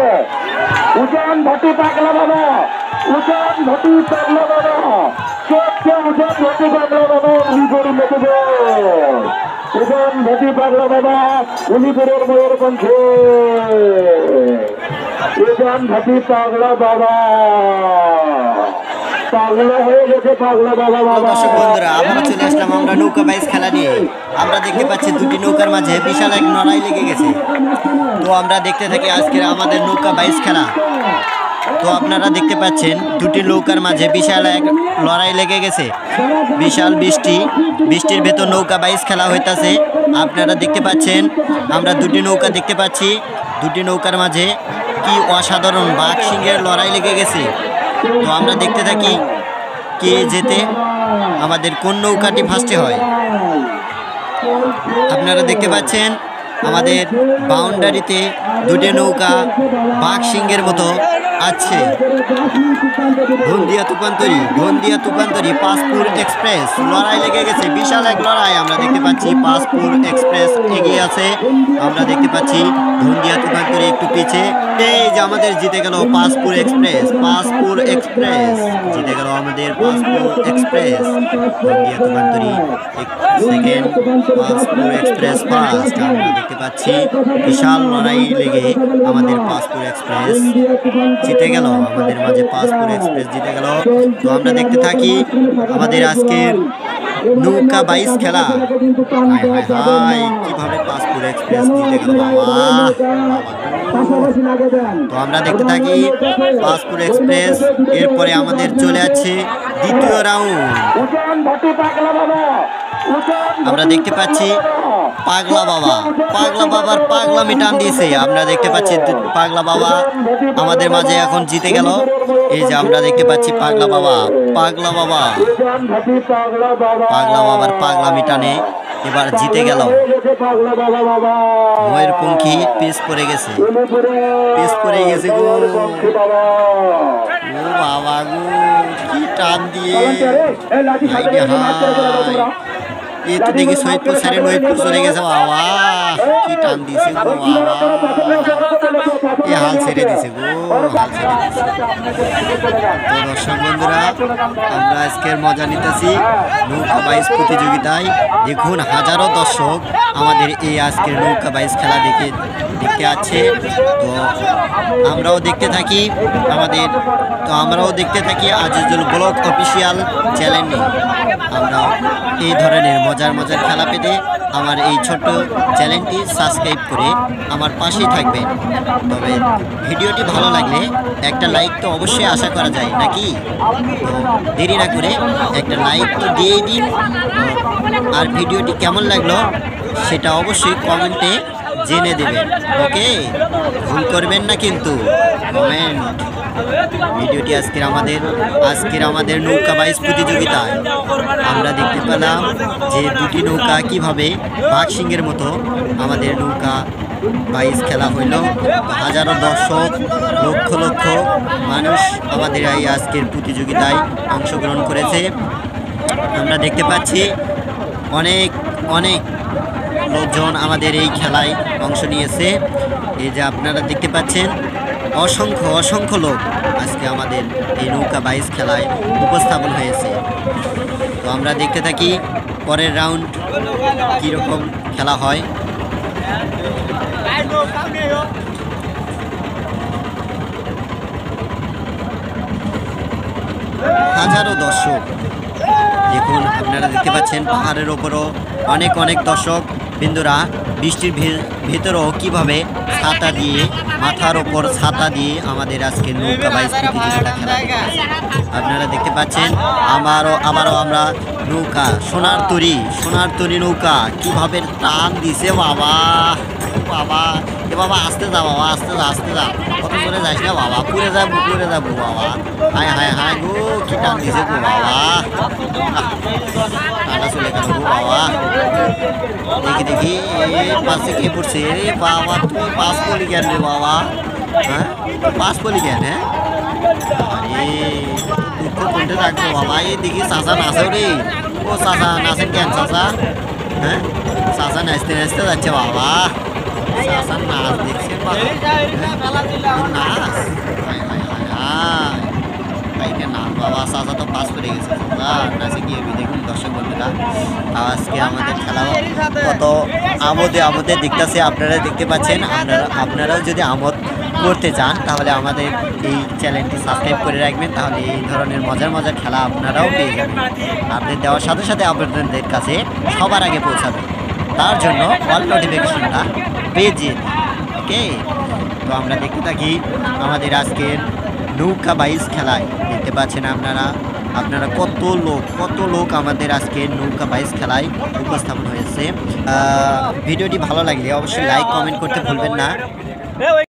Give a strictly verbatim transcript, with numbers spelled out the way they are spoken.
আছে উজান ভাটি পাগলা বাবা উজান ভাটি পাগলা বাবা সবকে উজান ভাটি পাগলা বাবা উলিপুরের মতো উজান ভাটি পাগলা বাবা উলিপুরের ময়ের পঞ্চে উজান ভাটি পাগলা বাবা বিশাল বৃষ্টি বৃষ্টির ভেতর নৌকা বাইশ খেলা হইতাছে আপনারা দেখতে পাচ্ছেন আমরা দুটি নৌকা দেখতে পাচ্ছি দুটি নৌকার মাঝে কি অসাধারণ বাঘ সিংহের লড়াই লেগে গেছে তো আমরা দেখতে থাকি কে যেতে আমাদের কোন নৌকাটি ফার্স্টে হয় আপনারা দেখতে পাচ্ছেন আমাদের বাউন্ডারিতে দুটো নৌকা বাঘ সিংহের মতো আছে ঘন্দিয়া তুপান্তরি ঘন্দিয়া তুপান্তরি পাঞ্চপুর এক্সপ্রেস লড়াই লেগে গেছে বিশাল এক লড়াই আমরা দেখতে পাচ্ছি পাঞ্চপুর এক্সপ্রেস এগিয়ে আছে আমরা দেখতে পাচ্ছি ঘন্দিয়া তুপান্তরি একটু পিছে এই যে আমাদের জিতে গেল পাঞ্চপুর এক্সপ্রেস পাঞ্চপুর এক্সপ্রেস জিতে গেল আমাদের পাঞ্চপুর এক্সপ্রেস ঘন্দিয়া তুপান্তরি সেকেন্ড পাঞ্চপুর এক্সপ্রেস ফার্স্ট আমরা দেখতে পাচ্ছি বিশাল লড়াই লেগে আমাদের পাঞ্চপুর এক্সপ্রেস জিতে গেল আমাদের মাঝে পাঞ্চপুর এক্সপ্রেস জিতে গেল তো আমরা দেখতে থাকি আমাদের আজকের নৌকা বাইশ খেলা কিভাবে পাঞ্চপুর এক্সপ্রেস জিতে গেল তো আমরা দেখতে থাকি পাঞ্চপুর এক্সপ্রেস এরপরে আমাদের চলে আছে দ্বিতীয় রাউন্ড আমরা দেখতে পাচ্ছি পাগলা বাবা পাগলা বাবার পাগলা মিটান দিয়েছে আমরা দেখতে পাচ্ছি পাগলা বাবা আমাদের মাঝে এখন জিতে গেল এই যে আমরা দেখতে পাচ্ছি পাগলা বাবা পাগলা বাবা পাগলা বাবার পাগলা মিটানে এবার জিতে গেল ময়ের পঙ্খী পিস পড়ে গেছে পিস পড়ে গেছে গো ও বাবা গো কি টান দিয়ে এই তো দেখি সৈয়দপুর সাড়ে নৈদপুর চলে গেছে বাবা কি টান দিয়েছে গো বাবা হাল ছেড়ে দিছে গো হাল ছেড়ে দিছে দর্শক বন্ধুরা আমরা আজকের মজা নিতেছি নৌকা বাইশ প্রতিযোগিতায় দেখুন হাজারো দর্শক আমাদের এই আজকের নৌকা বাইশ খেলা দেখে দেখতে আছে তো আমরাও দেখতে থাকি আমাদের তো আমরাও দেখতে থাকি আজিজুল ব্লগ অফিসিয়াল চ্যানেলে আমরা এই ধরনের মজার মজার খেলা পেতে আমার এই ছোট চ্যানেলটি সাবস্ক্রাইব করে আমার পাশেই থাকবেন তবে ভিডিওটি ভালো লাগলে একটা লাইক তো অবশ্যই আশা করা যায় নাকি তো দেরি না করে একটা লাইক তো দিয়ে দিন আর ভিডিওটি কেমন লাগলো সেটা অবশ্যই কমেন্টে জেনে দেবেন ওকে ভুল করবেন না কিন্তু কমেন্ট ভিডিওটি আজকের আমাদের আজকের আমাদের নৌকা বাইশ প্রতিযোগিতায় আমরা দেখতে পেলাম যে দুটি নৌকা কীভাবে বাঘ সিংহের মতো আমাদের নৌকা বাইশ খেলা হইল হাজারো দর্শক লক্ষ লক্ষ মানুষ আমাদের এই আজকের প্রতিযোগিতায় অংশগ্রহণ করেছে আমরা দেখতে পাচ্ছি অনেক অনেক লোকজন আমাদের এই খেলায় অংশ নিয়েছে এই যে আপনারা দেখতে পাচ্ছেন অসংখ্য অসংখ্য লোক আজকে আমাদের এই নৌকা বাইশ খেলায় উপস্থাপন হয়েছে তো আমরা দেখতে থাকি পরের রাউন্ড কীরকম খেলা হয় হাজারো দর্শক দেখুন আপনারা দেখতে পাচ্ছেন পাহাড়ের ওপরও অনেক অনেক দর্শক বিন্দুরা বৃষ্টির ভেতরেও কীভাবে ছাতা দিয়ে মাথার ওপর ছাতা দিয়ে আমাদের আজকে নৌকা বাইশ প্রতিযোগিতা খেলা আপনারা দেখতে পাচ্ছেন আমারও আবারও আমরা নৌকা সোনার তরি সোনার তরি নৌকা কীভাবে টান দিছে বাবা বাবা এ বাবা আসতে যা বাবা আসতে যা আসতে যা কত করে যাস না বাবা পুরে যাবো পুরে যাবো বাবা হায় হায় হায় গো কি টান দিছে গো বাবা টানা চলে গেল গো বাবা দেখি দেখি পাশে কে পড়ছে রে বাবা তুমি পাশ পড়লি কেন রে বাবা হ্যাঁ পাশ পড়লি কেন হ্যাঁ আরে তুই তো কোনটা রাখবো বাবা এই দেখি চাষা নাচো রে ও চাষা নাচেন কেন চাষা হ্যাঁ চাষা নাচতে নাচতে যাচ্ছে বাবা Sasan nas diksin banget. Nas. Hai. Kayaknya nas bawa sasa tuh pas করে গেছে। আর নাসি গিয়ে দেখুন দর্শক বন্ধুরা আজকে আমাদের খেলা কত আমোদে আমোদে দেখতেছে আপনারা দেখতে পাচ্ছেন। আপনারা আপনারা যদি আমোদ করতে চান তাহলে আমাদের এই চ্যানেলটি সাবস্ক্রাইব করে রাখবেন, তাহলে এই ধরনের মজার মজার খেলা আপনারাও পেয়ে যাবেন। আপনি দেওয়ার সাথে সাথে আপনাদের কাছে সবার আগে পৌঁছাবে, তার জন্য অল নোটিফিকেশনটা পেয়ে যেতে ওকে। তো আমরা দেখতে থাকি আমাদের আজকের নৌকা বাইশ খেলায়। দেখতে পাচ্ছেন আপনারা আপনারা কত লোক কত লোক আমাদের আজকে নৌকা বাইশ খেলায় উপস্থাপন হয়েছে। ভিডিওটি ভালো লাগলে অবশ্যই লাইক কমেন্ট করতে ভুলবেন না।